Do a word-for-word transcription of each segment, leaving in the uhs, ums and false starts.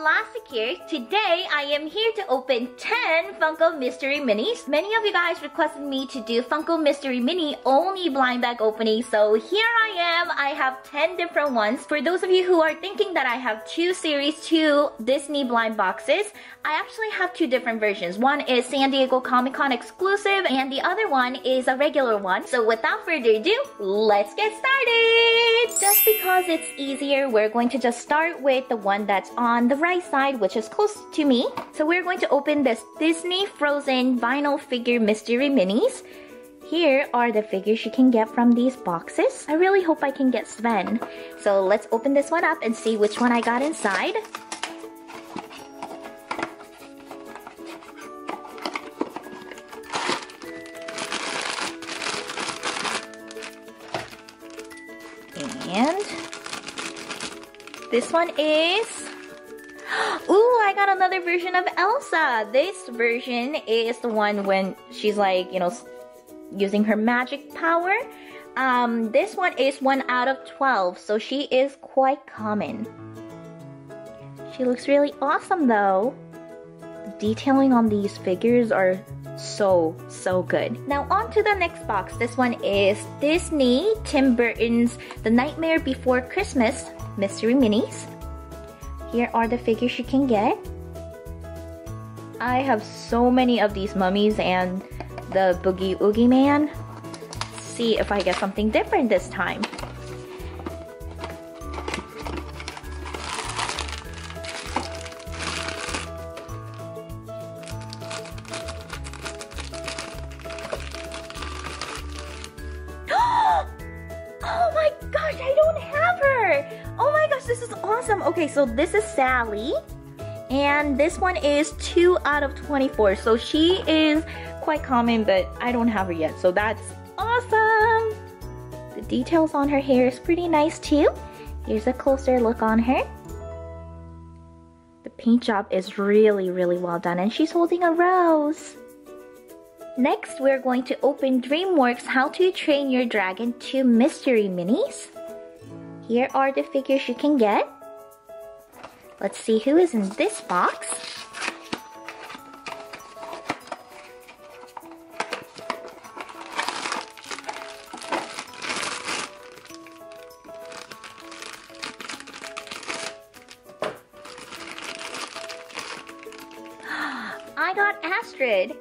Dollastic here. Today, I am here to open ten Funko Mystery Minis. Many of you guys requested me to do Funko Mystery Mini only blind bag opening, so here I am. I have ten different ones. For those of you who are thinking that I have two series, two Disney blind boxes, I actually have two different versions. One is San Diego Comic-Con exclusive, and the other one is a regular one. So without further ado, let's get started! Just because it's easier, we're going to just start with the one that's on the right side, which is close to me. So we're going to open this Disney Frozen vinyl figure mystery minis. Here are the figures you can get from these boxes. I really hope I can get Sven. So let's open this one up and see which one I got inside. And this one is... Ooh, I got another version of Elsa. This version is the one when she's like, you know, using her magic power. Um, this one is one out of twelve, so she is quite common. She looks really awesome though. The detailing on these figures are so, so good. Now on to the next box. This one is Disney Tim Burton's The Nightmare Before Christmas Mystery Minis. Here are the figures you can get. I have so many of these mummies and the Boogie Oogie Man. Let's see if I get something different this time. Okay, so this is Sally, and this one is two out of twenty-four, so she is quite common, but I don't have her yet, so that's awesome! The details on her hair is pretty nice too. Here's a closer look on her. The paint job is really, really well done, and she's holding a rose. Next, we're going to open DreamWorks How to Train Your Dragon two Mystery Minis. Here are the figures you can get. Let's see who is in this box. I got Astrid.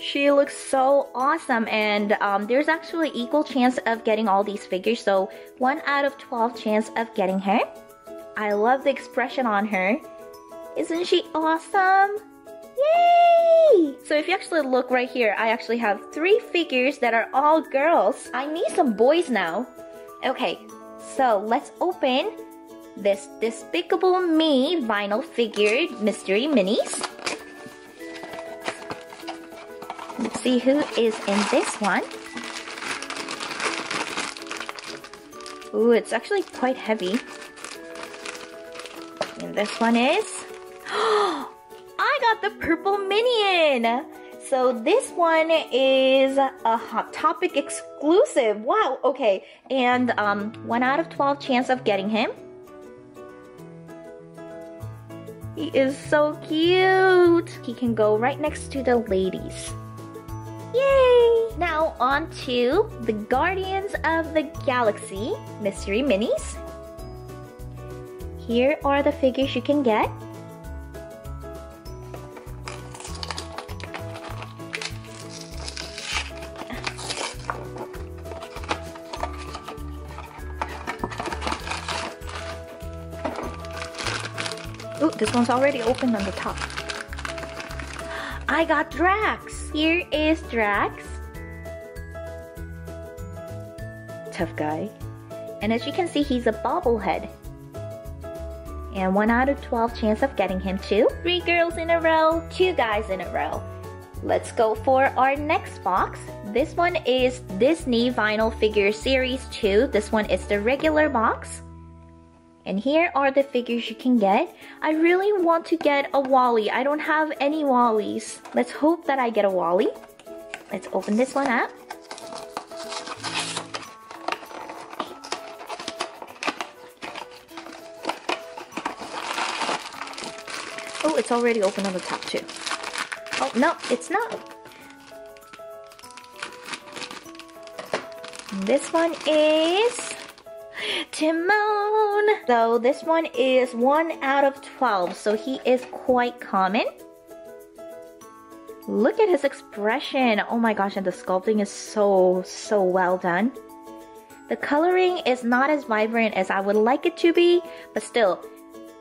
She looks so awesome, and um, there's actually equal chance of getting all these figures, so one out of twelve chance of getting her. I love the expression on her. Isn't she awesome? Yay! So if you actually look right here, I actually have three figures that are all girls. I need some boys now. Okay, so let's open this Despicable Me vinyl figure mystery minis. Let's see who is in this one. Ooh, it's actually quite heavy. And this one is... I got the purple minion! So this one is a Hot Topic exclusive. Wow, okay. And um, one out of twelve chance of getting him. He is so cute! He can go right next to the ladies. Yay! Now on to the Guardians of the Galaxy Mystery Minis. Here are the figures you can get. Ooh, this one's already open on the top. I got Drax. Here is Drax. Tough guy. And as you can see, he's a bobblehead. And one out of twelve chance of getting him too. Three girls in a row, two guys in a row. Let's go for our next box. This one is Disney Vinyl Figure Series two. This one is the regular box. And here are the figures you can get. I really want to get a WALL-E. I don't have any WALL-Es. Let's hope that I get a WALL-E. Let's open this one up. Oh, it's already open on the top too. Oh, no, it's not. This one is Timon. So this one is one out of twelve, so he is quite common. Look at his expression. Oh my gosh, and the sculpting is so, so well done. The coloring is not as vibrant as I would like it to be, but still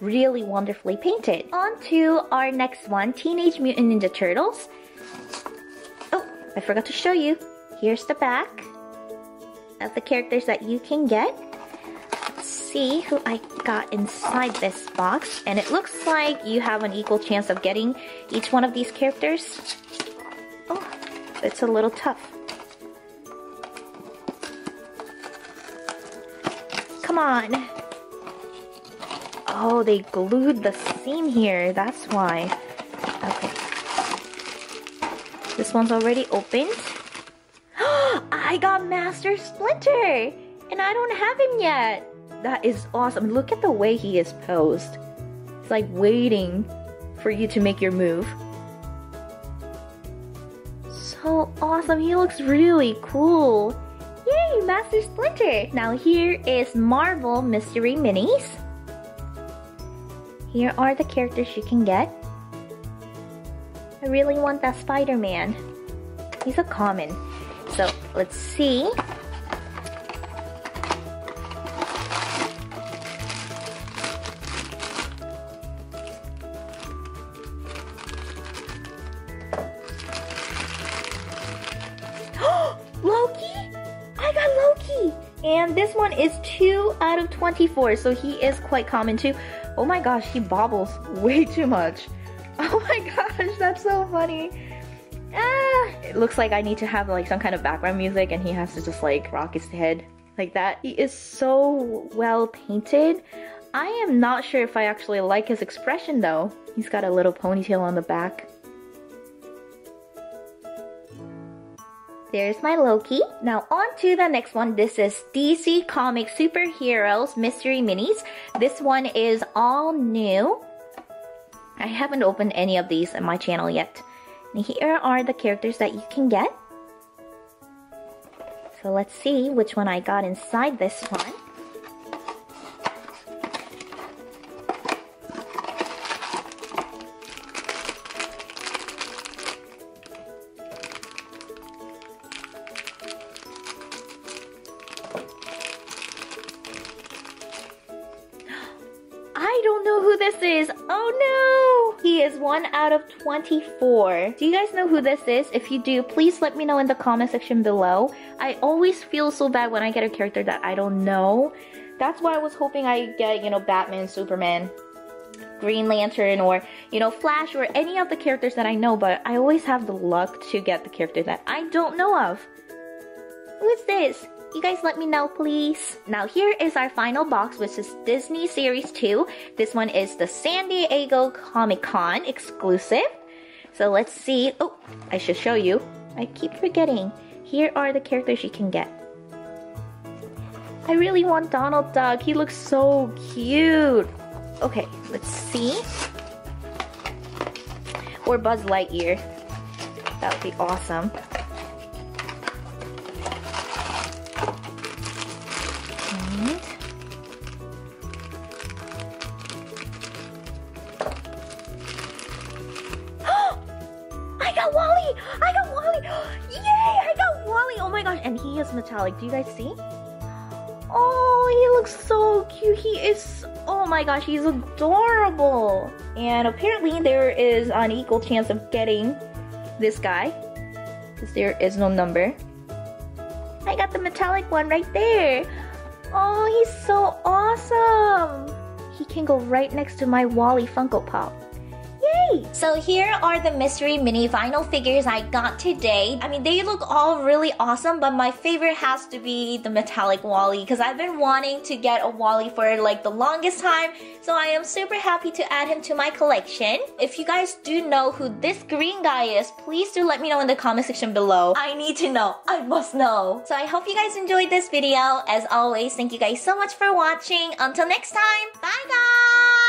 really wonderfully painted. On to our next one, Teenage Mutant Ninja Turtles. Oh, I forgot to show you. Here's the back of the characters that you can get. Let's see who I got inside this box. And it looks like you have an equal chance of getting each one of these characters. Oh, it's a little tough. Come on. Oh, they glued the seam here. That's why. Okay. This one's already opened. I got Master Splinter! And I don't have him yet. That is awesome. Look at the way he is posed. It's like waiting for you to make your move. So awesome. He looks really cool. Yay, Master Splinter! Now here is Marvel Mystery Minis. Here are the characters you can get. I really want that Spider-Man. He's a common. So let's see. And this one is two out of twenty-four, so he is quite common too. Oh my gosh, he bobbles way too much. Oh my gosh, that's so funny. Ah, it looks like I need to have like some kind of background music and he has to just like rock his head like that. He is so well painted. I am not sure if I actually like his expression though. He's got a little ponytail on the back. There's my Loki. Now on to the next one. This is D C Comics Superheroes Mystery Minis. This one is all new. I haven't opened any of these on my channel yet. And here are the characters that you can get. So let's see which one I got inside this one. one out of twenty-four. Do you guys know who this is? If you do, please let me know in the comment section below. I always feel so bad when I get a character that I don't know. That's why I was hoping I get, you know, Batman, Superman, Green Lantern, or, you know, Flash, or any of the characters that I know, but I always have the luck to get the character that I don't know of. Who is this? You guys let me know, please. Now here is our final box, which is Disney Series two. This one is the San Diego Comic-Con exclusive. So let's see. Oh, I should show you. I keep forgetting. Here are the characters you can get. I really want Donald Duck. He looks so cute. Okay, let's see. Or Buzz Lightyear. That would be awesome. Metallic. Do you guys see? Oh, he looks so cute. He is, oh my gosh, he's adorable. And apparently there is an equal chance of getting this guy because there is no number. I got the metallic one right there. Oh, he's so awesome. He can go right next to my WALL-E Funko Pop. So here are the Mystery Mini vinyl figures I got today. I mean, they look all really awesome, but my favorite has to be the metallic WALL-E because I've been wanting to get a WALL-E for like the longest time. So I am super happy to add him to my collection. If you guys do know who this green guy is, please do let me know in the comment section below. I need to know. I must know. So I hope you guys enjoyed this video. As always, thank you guys so much for watching. Until next time, bye guys!